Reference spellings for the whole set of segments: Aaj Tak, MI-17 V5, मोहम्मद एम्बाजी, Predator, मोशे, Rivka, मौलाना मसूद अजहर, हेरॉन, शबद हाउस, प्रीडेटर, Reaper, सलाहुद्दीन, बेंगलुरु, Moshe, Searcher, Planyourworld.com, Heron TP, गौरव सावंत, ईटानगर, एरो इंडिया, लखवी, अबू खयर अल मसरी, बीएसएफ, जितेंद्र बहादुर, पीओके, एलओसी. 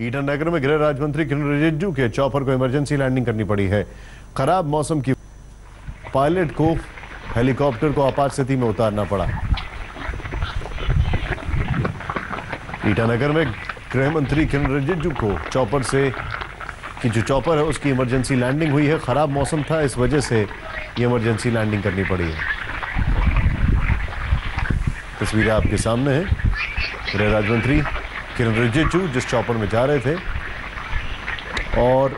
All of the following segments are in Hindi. ईटानगर में गृह राज्य मंत्री किरण रिजिजू के चॉपर को इमरजेंसी लैंडिंग करनी पड़ी है। खराब मौसम की पायलट को हेलीकॉप्टर को आपात स्थिति में उतारना पड़ा। ईटानगर में गृह मंत्री किरण रिजिजू को चॉपर से कि जो चॉपर है उसकी इमरजेंसी लैंडिंग हुई है। खराब मौसम था, इस वजह से ये इमरजेंसी लैंडिंग करनी पड़ी है। तस्वीरें आपके सामने हैं। गृह राज्य मंत्री किरण रिजिजू जिस चॉपर में जा रहे थे और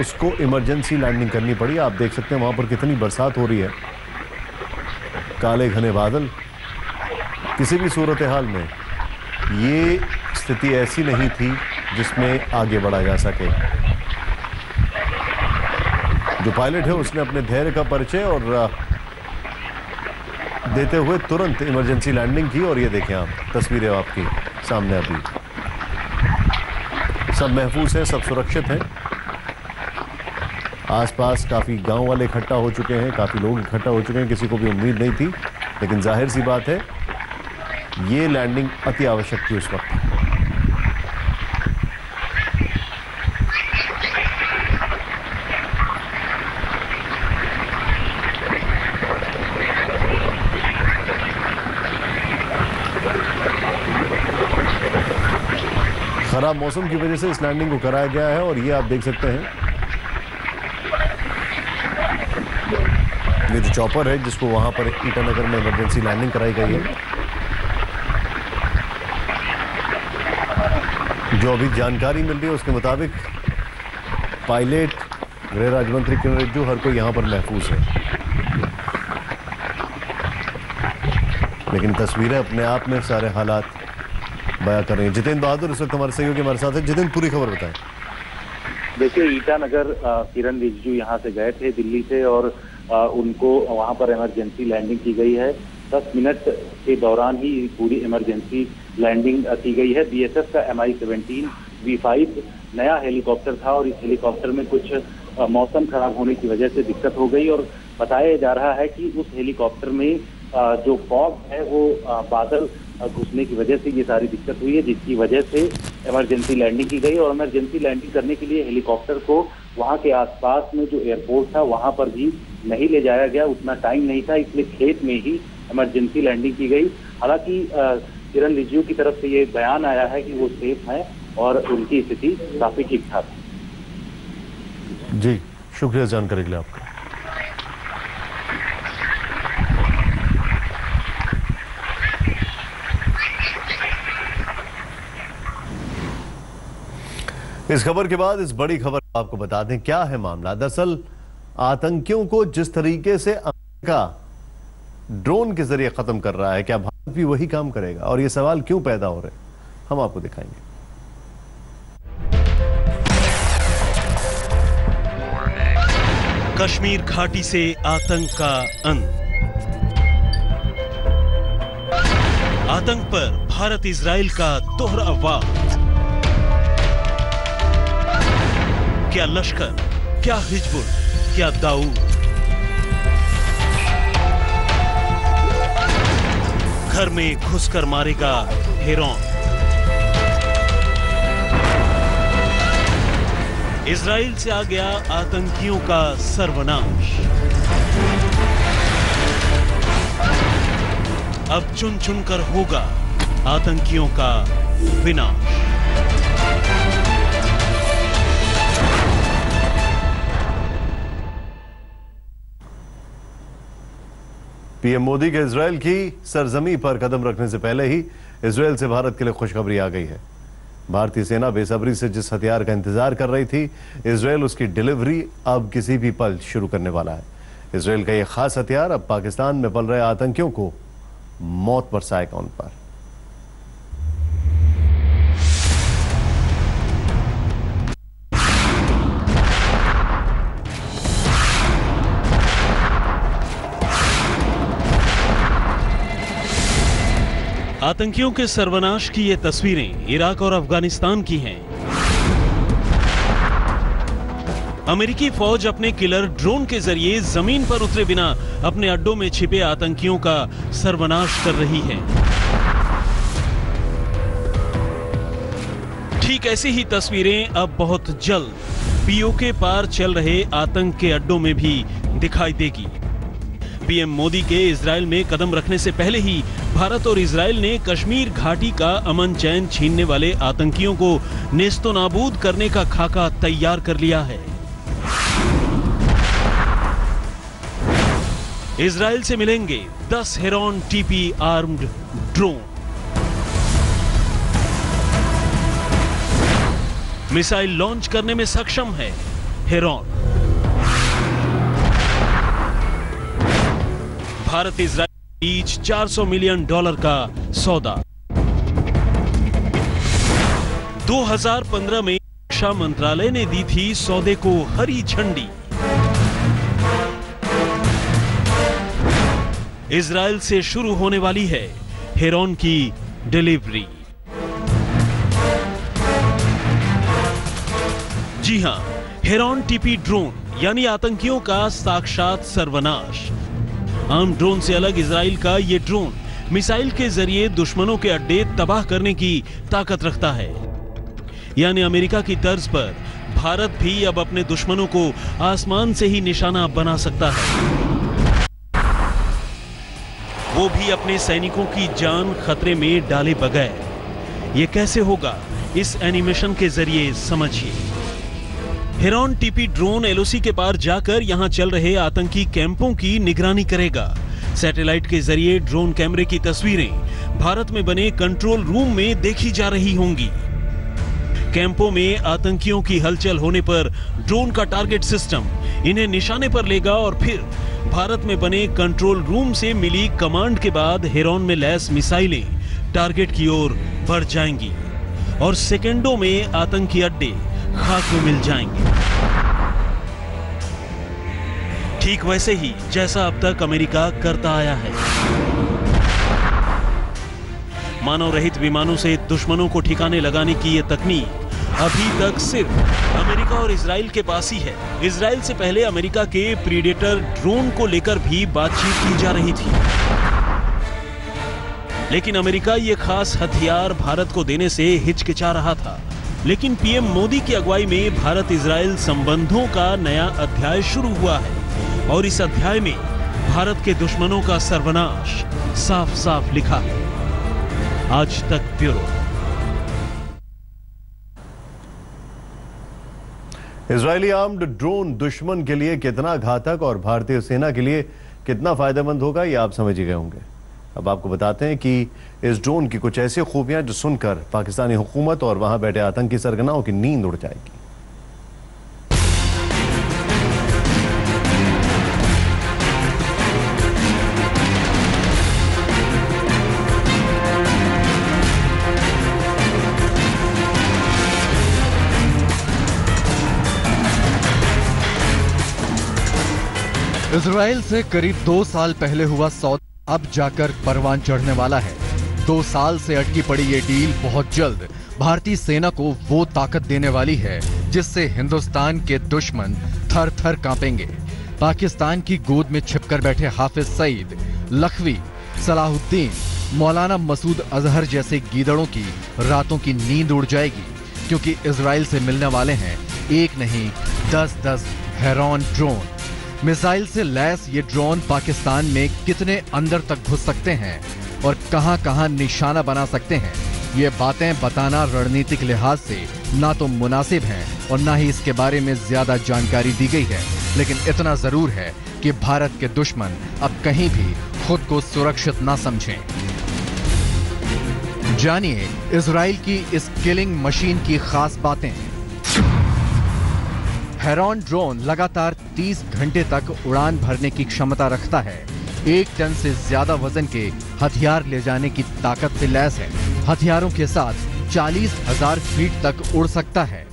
उसको इमरजेंसी लैंडिंग करनी पड़ी। आप देख सकते हैं वहाँ पर कितनी बरसात हो रही है, काले घने बादल। किसी भी सूरत हाल में ये स्थिति ऐसी नहीं थी जिसमें आगे बढ़ा जा सके। जो पायलट है उसने अपने धैर्य का परिचय और देते हुए तुरंत इमरजेंसी लैंडिंग की। और ये देखें आप, तस्वीरें आपकी सामने अभी। सब महफूज हैं, सब सुरक्षित हैं। आसपास काफ़ी गांव वाले इकट्ठा हो चुके हैं, काफ़ी लोग इकट्ठा हो चुके हैं। किसी को भी उम्मीद नहीं थी, लेकिन जाहिर सी बात है ये लैंडिंग अति आवश्यक थी उस वक्त। खराब मौसम की वजह से इस लैंडिंग को कराया गया है और ये आप देख सकते हैं ये जो चॉपर है जिसको वहां पर ईटानगर में इमरजेंसी लैंडिंग कराई गई है। जो अभी जानकारी मिल रही है उसके मुताबिक पायलट, गृह राज्य मंत्री किरण रिजिजू, हर कोई यहां पर महफूज है। लेकिन तस्वीरें अपने आप में सारे हालात बया कर रही है। जितेंद्र बहादुर इस वक्त हमारे सहयोगी हमारे साथ है। जितेंद्र, पूरी खबर बताएं। देखिए, ईटानगर किरण रिजिजू यहाँ से गए थे दिल्ली से और उनको वहाँ पर इमरजेंसी लैंडिंग की गई है। 10 मिनट के दौरान ही पूरी इमरजेंसी लैंडिंग की गई है। बीएसएफ का MI-17 V5 नया हेलीकॉप्टर था और इस हेलीकॉप्टर में कुछ मौसम खराब होने की वजह से दिक्कत हो गई और बताया जा रहा है कि उस हेलीकॉप्टर में जो फॉग है वो बादल घुसने की वजह से ये सारी दिक्कत हुई है, जिसकी वजह से इमरजेंसी लैंडिंग की गई। और इमरजेंसी लैंडिंग करने के लिए हेलीकॉप्टर को वहाँ के आसपास में जो एयरपोर्ट था वहाँ पर भी नहीं ले जाया गया, उतना टाइम नहीं था, इसलिए खेत में ही इमरजेंसी लैंडिंग की गई। हालांकि किरण रिजिजू की तरफ से ये बयान आया है कि वो सेफ हैं और उनकी स्थिति काफी ठीक ठाक है। जी शुक्रिया जानकारी के लिए आपका। इस खबर के बाद इस बड़ी खबर आपको बता दें क्या है मामला। दरअसल आतंकियों को जिस तरीके से अमेरिका ड्रोन के जरिए खत्म कर रहा है, क्या भारत भी वही काम करेगा? और ये सवाल क्यों पैदा हो रहे हैं, हम आपको दिखाएंगे। कश्मीर घाटी से आतंक का अंत। आतंक पर भारत इजराइल का दोहरा वार। क्या लश्कर, क्या हिजबुल, क्या दाऊद? घर में घुसकर मारेगा हेरॉन। इजराइल से आ गया आतंकियों का सर्वनाश। अब चुन चुनकर होगा आतंकियों का विनाश। पीएम मोदी के इजरायल की सरजमी पर कदम रखने से पहले ही इजरायल से भारत के लिए खुशखबरी आ गई है। भारतीय सेना बेसब्री से जिस हथियार का इंतजार कर रही थी, इजरायल उसकी डिलीवरी अब किसी भी पल शुरू करने वाला है। इजरायल का यह खास हथियार अब पाकिस्तान में पल रहे आतंकियों को मौत पर सहायक। उन पर आतंकियों के सर्वनाश की ये तस्वीरें इराक और अफगानिस्तान की हैं। अमेरिकी फौज अपने किलर ड्रोन के जरिए जमीन पर उतरे बिना अपने अड्डों में छिपे आतंकियों का सर्वनाश कर रही है। ठीक ऐसी ही तस्वीरें अब बहुत जल्द पीओके पार चल रहे आतंक के अड्डों में भी दिखाई देगी। पीएम मोदी के इजराइल में कदम रखने से पहले ही भारत और इजराइल ने कश्मीर घाटी का अमन चैन छीनने वाले आतंकियों को नेस्तो नाबूद करने का खाका तैयार कर लिया है। इजराइल से मिलेंगे 10 हेरॉन TP armed drone. Missile launch करने में सक्षम है हेरॉन। भारत इजराइल के बीच $400 मिलियन का सौदा। 2015 में रक्षा मंत्रालय ने दी थी सौदे को हरी झंडी। इजराइल से शुरू होने वाली है हेरॉन की डिलीवरी। जी हां, हेरॉन टीपी ड्रोन यानी आतंकियों का साक्षात सर्वनाश। आम ड्रोन से अलग इजराइल का ये ड्रोन मिसाइल के जरिए दुश्मनों के अड्डे तबाह करने की ताकत रखता है। यानी अमेरिका की तर्ज पर भारत भी अब अपने दुश्मनों को आसमान से ही निशाना बना सकता है, वो भी अपने सैनिकों की जान खतरे में डाले बगैर। ये कैसे होगा, इस एनिमेशन के जरिए समझिए। हेरॉन टीपी ड्रोन एलओसी के पार जाकर यहां चल रहे आतंकी कैंपों की निगरानी करेगा। सैटेलाइट के जरिए ड्रोन कैमरे की तस्वीरें भारत में बने कंट्रोल रूम में देखी जा रही होंगी। कैंपों में आतंकियों की हलचल होने पर ड्रोन का टारगेट सिस्टम इन्हें निशाने पर लेगा और फिर भारत में बने कंट्रोल रूम से मिली कमांड के बाद हेरॉन में लैस मिसाइलें टारगेट की ओर बढ़ जाएंगी और सेकेंडों में आतंकी अड्डे खाक में मिल जाएंगे। ठीक वैसे ही जैसा अब तक अमेरिका करता आया है। मानव रहित विमानों से दुश्मनों को ठिकाने लगाने की यह तकनीक अभी तक सिर्फ अमेरिका और इजराइल के पास ही है। इजराइल से पहले अमेरिका के प्रीडेटर ड्रोन को लेकर भी बातचीत की जा रही थी, लेकिन अमेरिका ये खास हथियार भारत को देने से हिचकिचा रहा था। लेकिन पीएम मोदी की अगुवाई में भारत इजराइल संबंधों का नया अध्याय शुरू हुआ है और इस अध्याय में भारत के दुश्मनों का सर्वनाश साफ साफ लिखा है। आज तक ब्यूरो। इजरायली आर्म्ड ड्रोन दुश्मन के लिए कितना घातक और भारतीय सेना के लिए कितना फायदेमंद होगा, ये आप समझ ही गए होंगे। अब आपको बताते हैं कि इस ड्रोन की कुछ ऐसी खूबियां जो सुनकर पाकिस्तानी हुकूमत और वहां बैठे आतंकी सरगनाओं की नींद उड़ जाएगी। इजराइल से करीब 2 साल पहले हुआ सौदा अब जाकर परवान चढ़ने वाला है। 2 साल से अटकी पड़ी ये डील बहुत जल्द भारतीय सेना को वो ताकत देने वाली है जिससे हिंदुस्तान के दुश्मन थर थर कांपेंगे। पाकिस्तान की गोद में छिपकर बैठे हाफिज सईद, लखवी, सलाहुद्दीन, मौलाना मसूद अजहर जैसे गीदड़ों की रातों की नींद उड़ जाएगी, क्योंकि इजराइल से मिलने वाले हैं 1 नहीं 10-10 हेरॉन ड्रोन। मिसाइल से लैस ये ड्रोन पाकिस्तान में कितने अंदर तक घुस सकते हैं और कहां कहां निशाना बना सकते हैं, ये बातें बताना रणनीतिक लिहाज से ना तो मुनासिब हैं और ना ही इसके बारे में ज्यादा जानकारी दी गई है। लेकिन इतना जरूर है कि भारत के दुश्मन अब कहीं भी खुद को सुरक्षित ना समझें। जानिए इजराइल की इस किलिंग मशीन की खास बातें। हेरॉन ड्रोन लगातार 30 घंटे तक उड़ान भरने की क्षमता रखता है। 1 टन से ज्यादा वजन के हथियार ले जाने की ताकत से लैस है। हथियारों के साथ 40,000 फीट तक उड़ सकता है।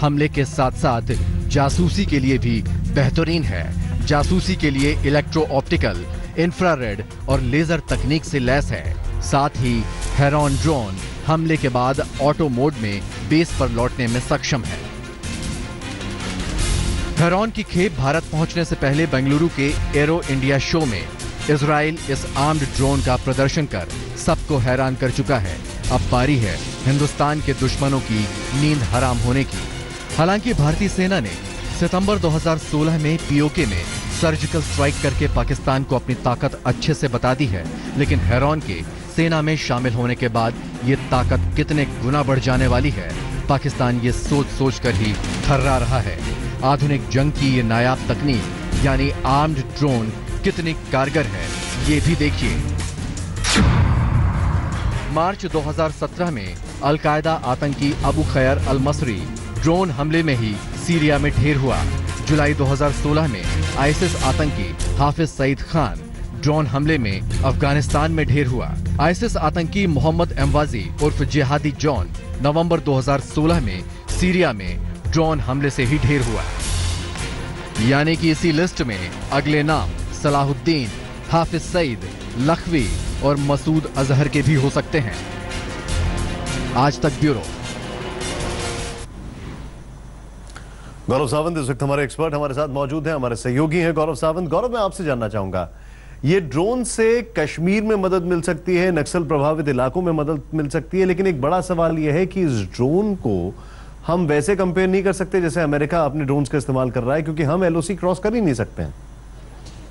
हमले के साथ साथ जासूसी के लिए भी बेहतरीन है। जासूसी के लिए इलेक्ट्रो ऑप्टिकल, इंफ्रारेड और लेजर तकनीक से लैस है। साथ ही हेरॉन ड्रोन हमले के बाद ऑटो मोड में बेस पर लौटने में सक्षम है। हेरॉन की खेप भारत पहुंचने से पहले बेंगलुरु के एरो इंडिया शो में इजराइल इस आर्म्ड ड्रोन का प्रदर्शन कर सबको हैरान कर चुका है। अब पारी है हिंदुस्तान के दुश्मनों की नींद हराम होने की। हालांकि भारतीय सेना ने सितंबर 2016 में पीओके में सर्जिकल स्ट्राइक करके पाकिस्तान को अपनी ताकत अच्छे से बता दी है, लेकिन हेरॉन के सेना में शामिल होने के बाद ये ताकत कितने गुना बढ़ जाने वाली है, पाकिस्तान ये सोच सोच कर ही थर्रा रहा है। आधुनिक जंग की ये नायाब तकनीक यानी आर्म्ड ड्रोन कितनी कारगर है ये भी देखिए। मार्च 2017 में अलकायदा आतंकी अबू खयर अल मसरी ड्रोन हमले में ही सीरिया में ढेर हुआ। जुलाई 2016 में आईएसआईएस आतंकी हाफिज सईद खान ड्रोन हमले में अफगानिस्तान में ढेर हुआ। आईएसआईएस आतंकी मोहम्मद एम्बाजी उर्फ जिहादी जॉन नवंबर 2016 में सीरिया में ड्रोन हमले से ही ढेर हुआ। यानी कि इसी लिस्ट में अगले नाम सलाहुद्दीन, हाफिज सईद, लखवी और मसूद अजहर के भी हो सकते हैं। आज तक ब्यूरो। गौरव सावंत इस वक्त हमारे एक्सपर्ट हमारे साथ मौजूद हैं, हमारे सहयोगी हैं गौरव सावंत। गौरव, मैं आपसे जानना चाहूंगा, ये ड्रोन से कश्मीर में मदद मिल सकती है, नक्सल प्रभावित इलाकों में मदद मिल सकती है, लेकिन एक बड़ा सवाल यह है कि इस ड्रोन को हम वैसे कंपेयर नहीं कर सकते जैसे अमेरिका अपने ड्रोन्स का इस्तेमाल कर रहा है, क्योंकि हम एलओसी क्रॉस कर ही नहीं सकते हैं।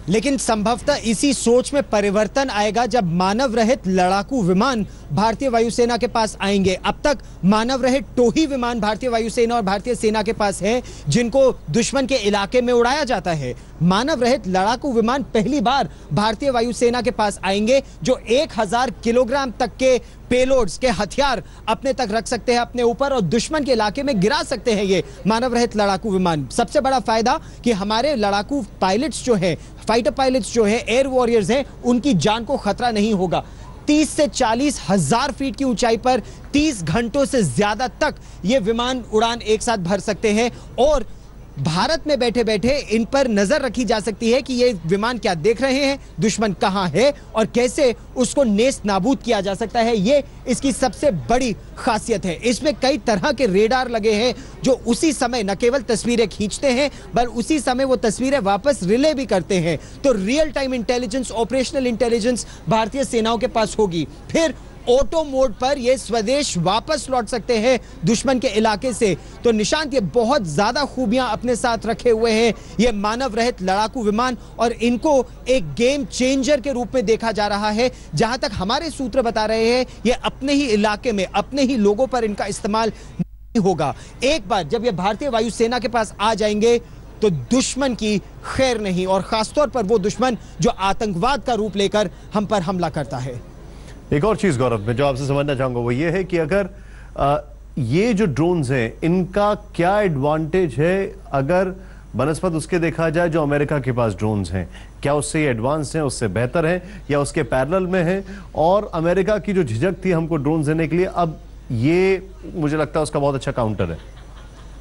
लेकिन संभवतः इसी सोच में परिवर्तन आएगा जब मानव रहित लड़ाकू विमान भारतीय वायुसेना के पास आएंगे। अब तक मानव रहित टोही विमान भारतीय वायुसेना और भारतीय सेना के पास है जिनको दुश्मन के इलाके में उड़ाया जाता है। मानव रहित लड़ाकू विमान पहली बार भारतीय वायुसेना के पास आएंगे जो 1000 किलोग्राम तक के पेलोड्स के हथियार अपने तक रख सकते हैं अपने ऊपर और दुश्मन के इलाके में गिरा सकते हैं। ये मानव रहित लड़ाकू विमान सबसे बड़ा फायदा कि हमारे लड़ाकू पायलट्स जो है, फाइटर पायलट्स जो है, एयर वॉरियर्स हैं, उनकी जान को खतरा नहीं होगा। 30 से 40,000 फीट की ऊंचाई पर 30 घंटों से ज्यादा तक ये विमान उड़ान एक साथ भर सकते हैं और भारत में बैठे बैठे इन पर नजर रखी जा सकती है कि ये विमान क्या देख रहे हैं, दुश्मन कहां है और कैसे उसको नेस्त नाबूद किया जा सकता है। ये इसकी सबसे बड़ी खासियत है। इसमें कई तरह के रेडार लगे हैं जो उसी समय न केवल तस्वीरें खींचते हैं बल्कि उसी समय वो तस्वीरें वापस रिले भी करते हैं। तो real time intelligence, operational intelligence भारतीय सेनाओं के पास होगी। फिर ऑटो मोड पर ये स्वदेश वापस लौट सकते हैं दुश्मन के इलाके से। तो निशांत, ये बहुत ज्यादा खूबियां अपने साथ रखे हुए हैं ये मानव रहित लड़ाकू विमान और इनको एक गेम चेंजर के रूप में देखा जा रहा है। जहां तक हमारे सूत्र बता रहे हैं ये अपने ही इलाके में अपने ही लोगों पर इनका इस्तेमाल नहीं होगा। एक बार जब ये भारतीय वायुसेना के पास आ जाएंगे तो दुश्मन की खैर नहीं, और खासतौर पर वो दुश्मन जो आतंकवाद का रूप लेकर हम पर हमला करता है। एक और चीज गौरव में जो आपसे समझना चाहूंगा वो ये है कि अगर ये जो ड्रोन्स हैं इनका क्या एडवांटेज है अगर बनस्पत उसके देखा जाए जो अमेरिका के पास ड्रोन्स हैं, क्या उससे एडवांस हैं, उससे बेहतर हैं या उसके पैरेलल में हैं? और अमेरिका की जो झिझक थी हमको ड्रोन्स देने के लिए, अब ये मुझे लगता है उसका बहुत अच्छा काउंटर है।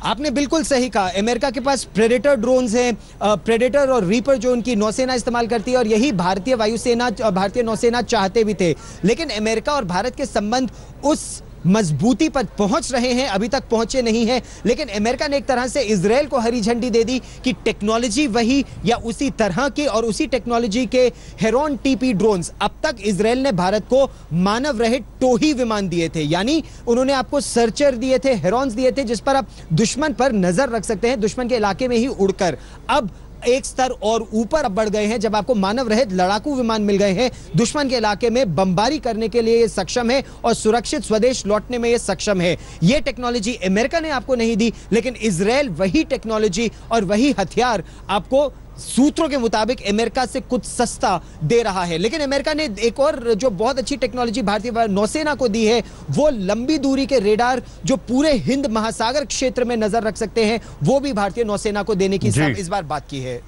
आपने बिल्कुल सही कहा, अमेरिका के पास प्रेडेटर ड्रोन्स हैं, प्रेडेटर और रीपर जो उनकी नौसेना इस्तेमाल करती है और यही भारतीय वायुसेना और भारतीय नौसेना चाहते भी थे। लेकिन अमेरिका और भारत के संबंध उस मजबूती पर पहुंच रहे हैं, अभी तक पहुंचे नहीं हैं। लेकिन अमेरिका ने एक तरह से इजराइल को हरी झंडी दे दी कि टेक्नोलॉजी वही या उसी तरह की और उसी टेक्नोलॉजी के हेरॉन टीपी ड्रोन्स। अब तक इजराइल ने भारत को मानव रहित टोही विमान दिए थे, यानी उन्होंने आपको सर्चर दिए थे, हेरॉन्स दिए थे जिस पर आप दुश्मन पर नजर रख सकते हैं दुश्मन के इलाके में ही उड़कर। अब एक स्तर और ऊपर बढ़ गए हैं जब आपको मानव रहित लड़ाकू विमान मिल गए हैं, दुश्मन के इलाके में बमबारी करने के लिए ये सक्षम है और सुरक्षित स्वदेश लौटने में ये सक्षम है। ये टेक्नोलॉजी अमेरिका ने आपको नहीं दी, लेकिन इजराइल वही टेक्नोलॉजी और वही हथियार आपको सूत्रों के मुताबिक अमेरिका से कुछ सस्ता दे रहा है। लेकिन अमेरिका ने एक और जो बहुत अच्छी टेक्नोलॉजी भारतीय नौसेना को दी है वो लंबी दूरी के रेडार जो पूरे हिंद महासागर क्षेत्र में नजर रख सकते हैं, वो भी भारतीय नौसेना को देने की इस बार बात की है।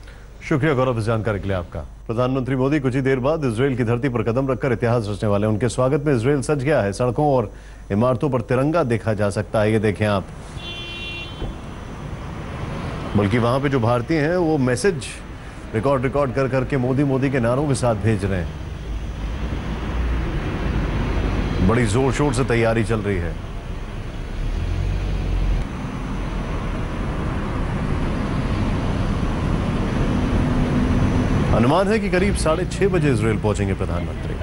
शुक्रिया गौरव इस जानकारी के लिए आपका। प्रधानमंत्री मोदी कुछ ही देर बाद इजराइल की धरती पर कदम रखकर इतिहास रचने वाले, उनके स्वागत में इजराइल सज गया है, सड़कों और इमारतों पर तिरंगा देखा जा सकता है। ये देखें आप, बल्कि वहां पे जो भारतीय हैं वो मैसेज रिकॉर्ड कर करके मोदी मोदी के नारों के साथ भेज रहे हैं। बड़ी जोर शोर से तैयारी चल रही है। अनुमान है कि करीब 6:30 बजे इजराइल पहुंचेंगे प्रधानमंत्री।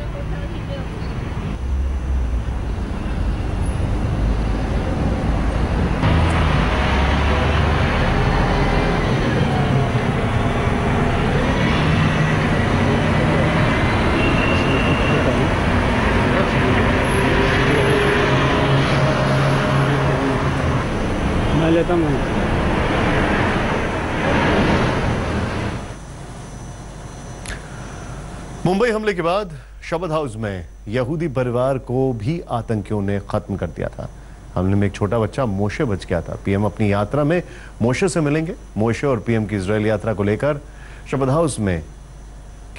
मैं लेता हूँ। मुंबई हमले के बाद शबद हाउस में यहूदी परिवार को भी आतंकियों ने खत्म कर दिया था। हमले में एक छोटा बच्चा मोशे बच गया था। पीएम अपनी यात्रा में मोशे से मिलेंगे। मोशे और पीएम की इजराइल यात्रा को लेकर शबद हाउस में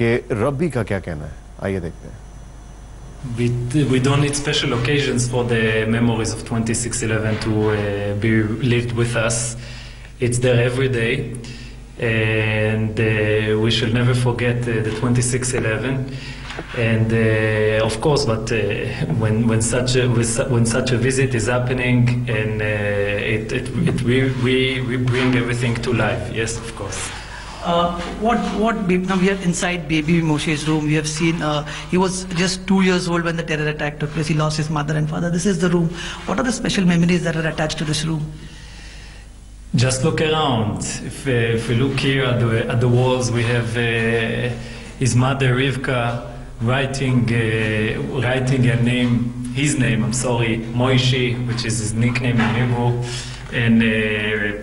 के रब्बी का क्या कहना है, आइए देखते हैं। We don't need special occasions for the memories of 26/11 to be lived with us. It's there every day, and we shall never forget the 26/11. And of course, but when such a visit is happening, and we bring everything to life. Yes, of course. Now we are inside baby Moshe's room. We have seen he was just 2 years old when the terror attack took place. He lost his mother and father. This is the room. What are the special memories that are attached to this room? Just look around. If we look here at the walls, we have his mother Rivka writing a name, his name. I'm sorry, Moshe, which is his nickname in Hebrew. And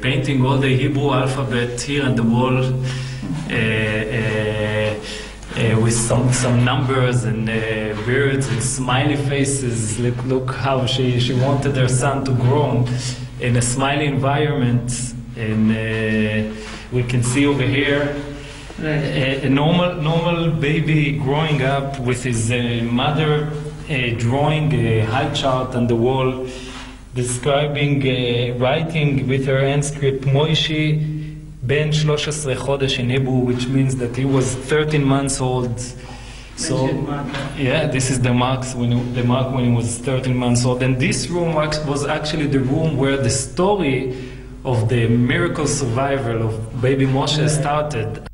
painting all the Hebrew alphabet here on the wall with some numbers and birds and smiley faces. Look how she wanted her son to grow in a smiley environment. And we can see over here a normal baby growing up with his mother drawing a high chart on the wall, describing writing with her hand script Moishi ben 13 chodesh in Hebrew, which means that he was 13 months old. So yeah, this is the mark when he was 13 months old. And this room was actually the room where the story of the miracle survival of baby Moshe started.